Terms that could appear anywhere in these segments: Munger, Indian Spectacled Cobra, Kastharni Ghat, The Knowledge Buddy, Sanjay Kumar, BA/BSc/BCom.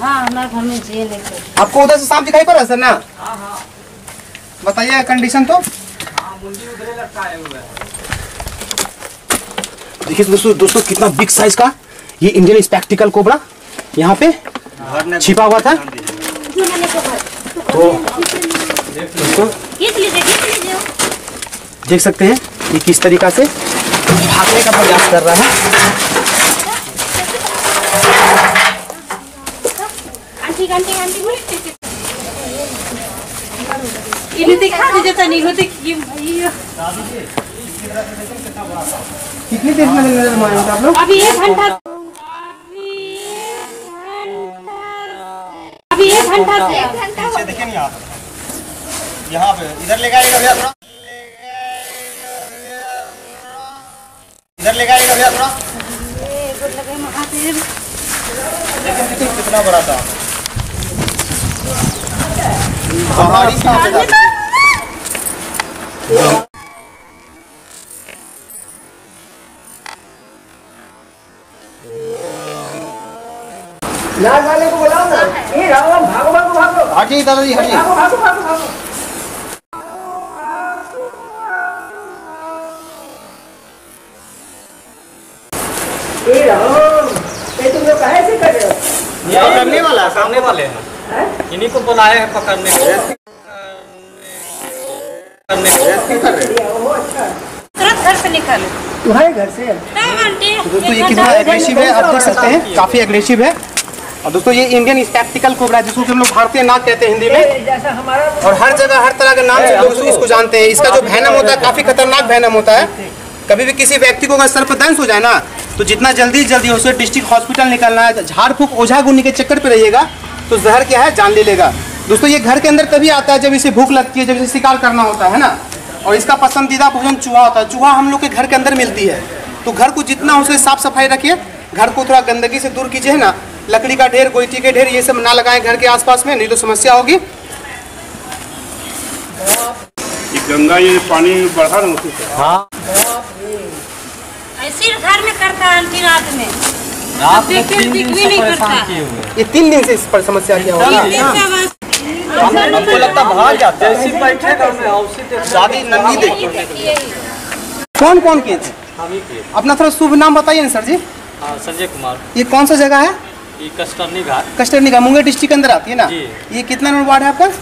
हाँ हमारे घर में जेल है। आपको उधर से सांप दिखाई पड़ रहा है सर ना? हाँ। बताइए कंडीशन तो। हाँ मुंडी उधर लटका है उधर। देखिए दोस्तों कितना बिग साइज का ये इंडियन स्पेक्टिकल कोबरा यहाँ पे छिपा हुआ था। तो दोस्तों देख सकते हैं ये किस तरीका से भागने का प्रयास कर रहा है। कितनी देर में नजर मारे आप लोग? अभी एक घंटा से देखे नहीं आप यहाँ पे। इधर लेकर आइएगा भैया थोड़ा, इधर लेकर आइएगा भैया थोड़ा। लेकिन कितना बड़ा था पहाड़ी सांप। लाल वाले को बुलाओ ना। ये रावण भागो भागो भागो। हटी दादाजी हटी। भागो भागो भागो भागो। ये रावण ये तुम लोग कहाँ से कर रहे हो? ये पकड़ने वाला सामने वाले हैं। इन्हीं को बुलाया है पकड़ने के लिए। ओ अच्छा। तुरंत घर से निकालो। तुम्हारे घर से? नहीं आंटी। दोस्तों ये कितना एग्रेसिव है आप देख सकते हैं, काफी एग्रेसिव है। और दोस्तों ये इंडियन स्पेक्टिकल कोबरा जिसको हम लोग भारतीय नाग कहते हैं हिंदी में, और हर जगह हर तरह के नाम से लोग इसको जानते हैं। इसका जो वैनम होता है काफी खतरनाक वैनम होता है। कभी भी किसी व्यक्ति को अगर सर पर दंश हो जाए ना तो जितना जल्दी हो सके डिस्ट्रिक्ट हॉस्पिटल निकलना है। झाड़ फूक ओझा गुनी के चक्कर पर रहिएगा तो जहर क्या है जान ले लेगा। दोस्तों ये घर के अंदर तभी आता है जब इसे भूख लगती है, जब इसे शिकार करना होता है ना। और इसका पसंदीदा भोजन चूहा होता है। चूहा हम लोग के घर के अंदर मिलती है, तो घर को जितना हो सके साफ सफाई रखिए, घर को थोड़ा गंदगी से दूर कीजिए ना। लकड़ी का ढेर, गोइठी के ढेर ये सब ना लगाएं घर के आसपास में, नहीं तो समस्या होगी। ये गंगा ये पानी बढ़ा रहा है। हाँ ऐसे घर में करता है आंटी रात में। रात में 3 दिन से परेशान किए हुए। ये 3 दिन से इस पर समस्या क्या हो रही है? हमको लगता बाहर जाता है। जैसी बैठेगा मैं औसी शादी नन्ही देखिए। कौन कौन किए थे? हम ही किए। अपना थोड़ा शुभ नाम बताइए ना सर जी। संजय कुमार। ये कौन सा जगह है? ये कस्टर्नी घाट। कस्टर्नी घाट मुंगेर डिस्ट्रिक्ट के अंदर आती है ना। ये कितना नंबर वार्ड है आपका? ये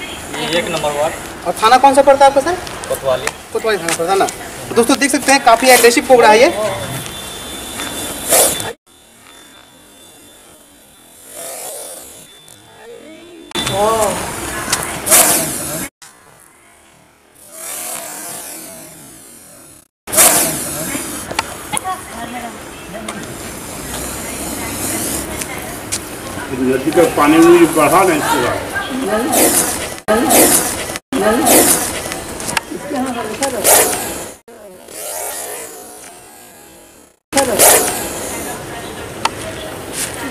1 नंबर वार्ड। और थाना कौन सा पड़ता है आपका सर? कोतवाली थाना पड़ता है ना। तो दोस्तों देख सकते हैं काफी एग्रेसिव कोबरा है ये। नदी का पानी में बढ़ा नहीं चुका।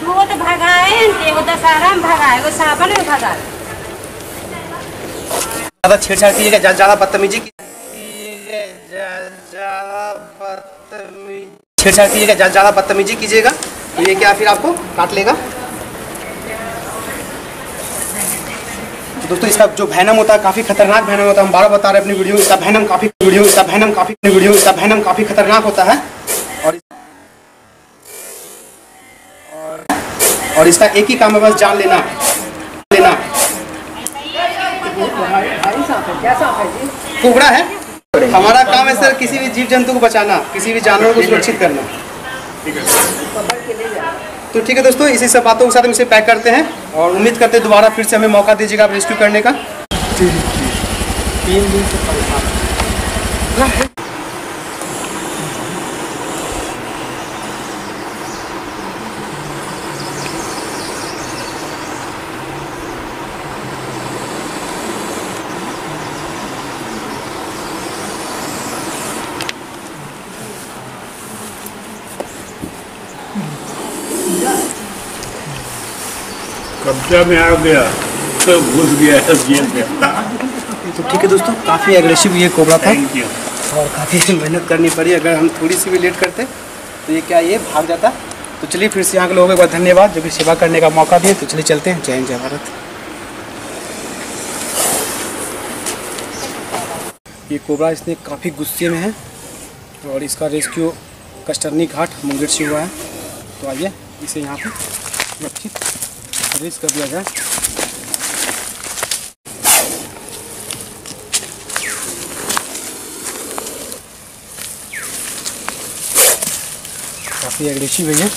वो तो भगाए, वो दशहरा में भगाए, वो सावन में भगाए। ज्यादा छेड़छाड़ कीजिएगा, ज्यादा बदतमीजी कीजिएगा तो ये क्या फिर आपको काट लेगा। दोस्तों इसका जो वैनम होता है काफी खतरनाक वैनम होता है। हम बार बता रहे हैं अपनी वीडियो इसका वैनम काफी खतरनाक होता है। और इसका एक ही काम है बस जान लेना कोबरा है। हमारा काम है सर किसी भी जीव जंतु को बचाना, किसी भी जानवर को सुरक्षित करना। तो ठीक है दोस्तों, इसी सब बातों के साथ हम इसे पैक करते हैं और उम्मीद करते हैं दोबारा फिर से हमें मौका दीजिएगा आप रेस्क्यू करने का। 3 दिन से परेशान। कब्जा में आ गया तो घुस गया है जेल में। तो ठीक है दोस्तों, काफ़ी एग्रेसिव ये कोबरा था और काफ़ी मेहनत करनी पड़ी। अगर हम थोड़ी सी भी लेट करते तो ये क्या ये भाग जाता। तो चलिए फिर से यहाँ के लोगों को धन्यवाद जो कि सेवा करने का मौका दिए। तो चलिए चलते हैं। जय हिंद, जय भारत। ये कोबरा इसने काफ़ी गुस्से में है और इसका रेस्क्यू कस्टर्नी घाट मुंगेर से हुआ है। तो आइए इसे यहाँ पर सुरक्षित रेस कर दिया जाए। काफ़ी एग्रेसिव है ये,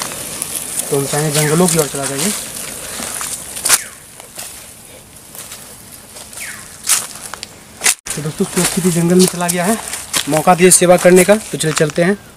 तो इंसान जंगलों की ओर चला जाइए। तो दोस्तों सुरक्षित जंगल में चला गया है। मौका दिए सेवा करने का। तो चलिए चलते हैं।